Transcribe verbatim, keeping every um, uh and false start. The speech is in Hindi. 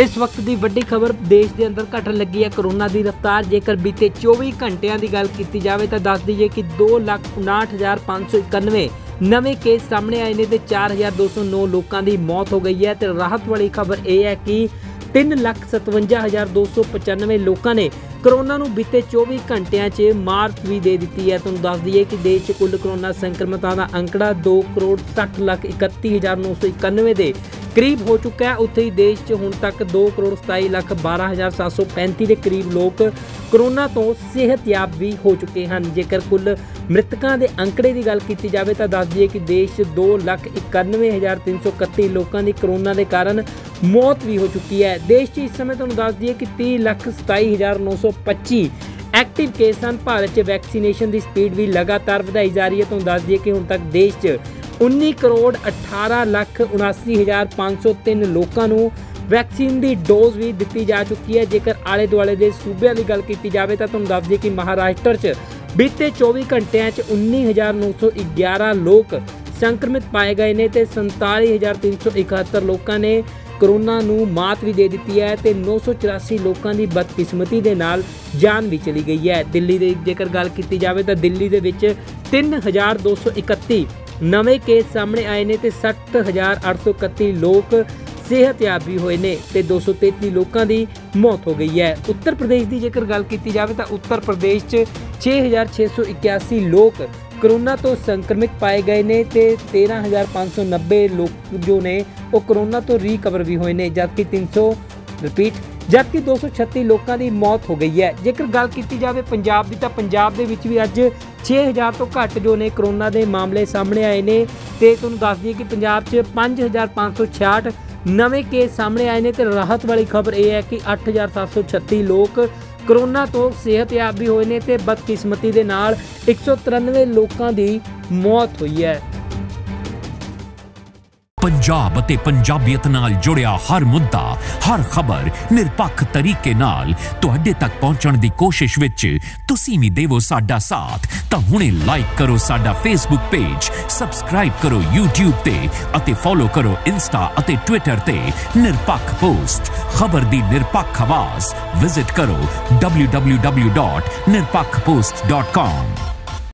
इस वक्त की वड्डी खबर देश के अंदर घटन लगी है कोरोना की रफ्तार। जेकर बीते चौबीस घंटिया की गल की जाए तो दस दीजिए कि दो लाख उनाहठ हज़ार पाँच सौ इक्यानवे नवे केस सामने आए हैं तो चार हज़ार दो सौ नौ लोगों की मौत हो गई है। तो राहत वाली खबर यह है कि तीन लाख सतवंजा हज़ार दो सौ पचानवे लोगों ने कोरोना नूं बीते चौबीस घंटिया च मात भी दे दी है। तुहानूं दस दईए कि देश कुल कोरोना संक्रमितों का अंकड़ा दो करोड़ सठ लाख इकती हज़ार नौ सौ इक्यानवे के करीब हो चुका है। उत्थे ही देश च हुण तक दो करोड़ सताई लाख बारह हज़ार सात सौ पैंती के करीब लोग कोरोना तो सेहतयाब भी हो चुके हैं। जेकर कुल मृतकों के अंकड़े की गल की जाए तो दस दईए कि देश दो लाख इक्यानवे हज़ार तीन सौ इकती लोगों की कोरोना के कारण मौत भी हो चुकी है। देश च इस समय तुहानूं दस दईए कि तीह लाख सताई हज़ार नौ सौ पच्ची एक्टिव केस हैं। भारत च वैक्सीनेशन की स्पीड भी लगातार वधाई जा रही है। तुहानूं दस दईए कि हुण तक देश च उन्नी करोड़ अठारह लख उनासी हज़ार पाँच सौ तीन लोगों को वैक्सीन की डोज भी दी जा चुकी है। जेकर आले दुआले के सूबे की गल की जाए तो तुहानूं दस दईए कि महाराष्ट्र च बीते चौबीस घंटिया च उन्नी हज़ार नौ सौ ग्यारह लोग संक्रमित पाए गए हैं तो संताली हज़ार तीन सौ इकहत्तर लोगों ने कोरोना नूं मात भी दे दी है तो नौ सौ चौरासी लोगों की बदकिस्मती के नाल जान भी चली गई है। दिल्ली की जेकर गल की जाए तो दिल्ली के विच तीन हज़ार दो सौ इकती नवे केस सामने आए हैं तो सत्त हज़ार अठ सौ इकती लोग सेहतयाब भी होए ने ते दो सौ तेती लोगों की मौत हो गई है। उत्तर प्रदेश की जेकर गल की जाए तो उत्तर प्रदेश च छे हज़ार छे सौ इक्यासी लोग कोरोना तो संक्रमित पाए गए हैं तो तेरह हज़ार पाँच सौ नब्बे लोग जो ने वो कोरोना तो रिकवर भी होए ने जबकि तीन सौ रिपीट जबकि दो सौ छत्तीस लोगों की मौत हो गई है। जेकर गल की जाए पंजाब की तो पंजाब के भी अज छे हज़ार तो घट जो ने कोरोना के मामले सामने आए हैं तो तुहानूं दस दईए कि पंजाब च पाँच हज़ार पाँच सौ छियाहठ नवे केस सामने आए हैं तो राहत वाली खबर यह है कि अठ हज़ार सात सौ छत्तीस लोग कोरोना तो सेहतयाब भी होए ने ते बदकिस्मती दे नाल एक सौ तिरानवे लोगों की मौत हुई है। पंजाब ते पंजाबियत नाल जुड़िया हर मुद्दा हर खबर निरपक्ष तरीके नाल तुहाडे तक पहुंचण दी कोशिश विच तुसीं वी देवो साडा साथ तां हुणे लाइक करो साडा फेसबुक पेज, सबसक्राइब करो यूट्यूब ते अते फॉलो करो इंस्टा अते ट्विटर ते निरपक्ष पोस्ट। खबर दी निरपक्ष आवाज़ विजिट करो W W W dot Nirpakh post dot com.